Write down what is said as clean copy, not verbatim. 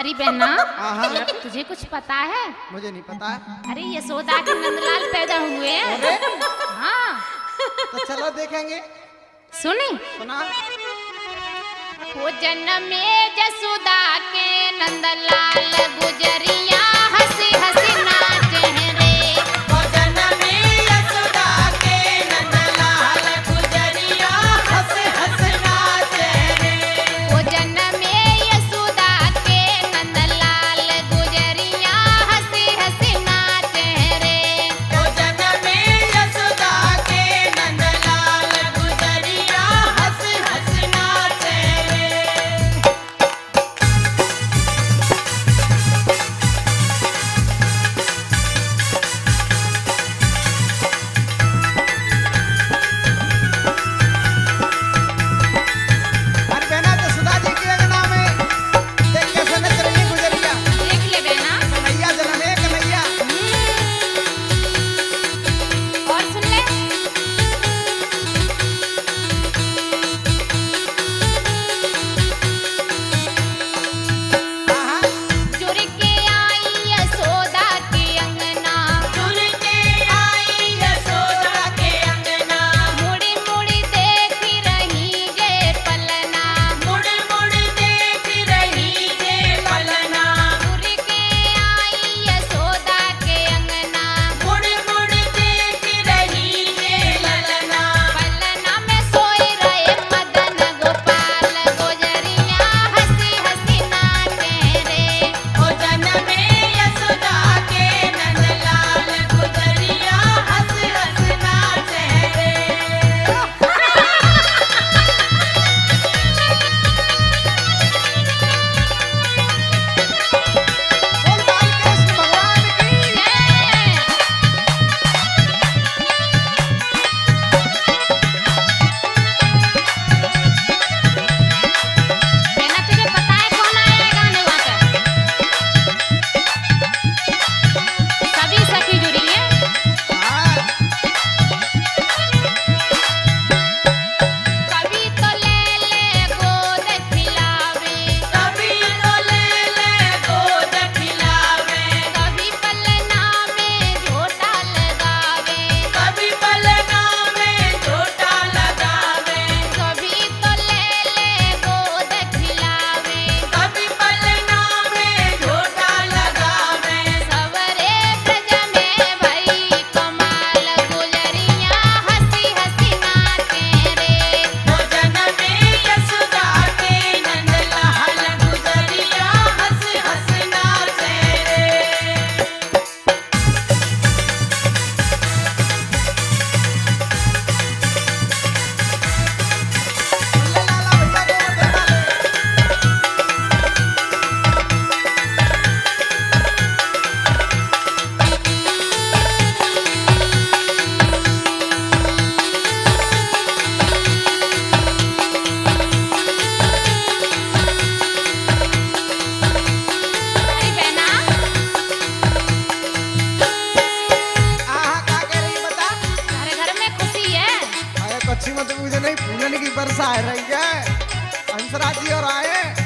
अरे बहना, तुझे कुछ पता है? मुझे नहीं पता। अरे यशोदा के नंदलाल पैदा हुए। हाँ। तो चलो देखेंगे। सुना। वो जन्म में यशोदा के नंदलाल गुजरिया हंसी हंसी नाचे हैं रे। वो जन्म में यशोदा के नंदलाल गुजरिया हंसी हंसी नाचे रे। वो जन्म में यशोदा के नंदलाल गुजरिया हंसी हंसी नाचे रे। वो जन्म में यशोदा के नंदलाल गुजरिया हंसी हंसी नाचे रे। अच्छी मतलब मुझे नहीं भूलने की बरसा है रही है। हंसराज जी और आए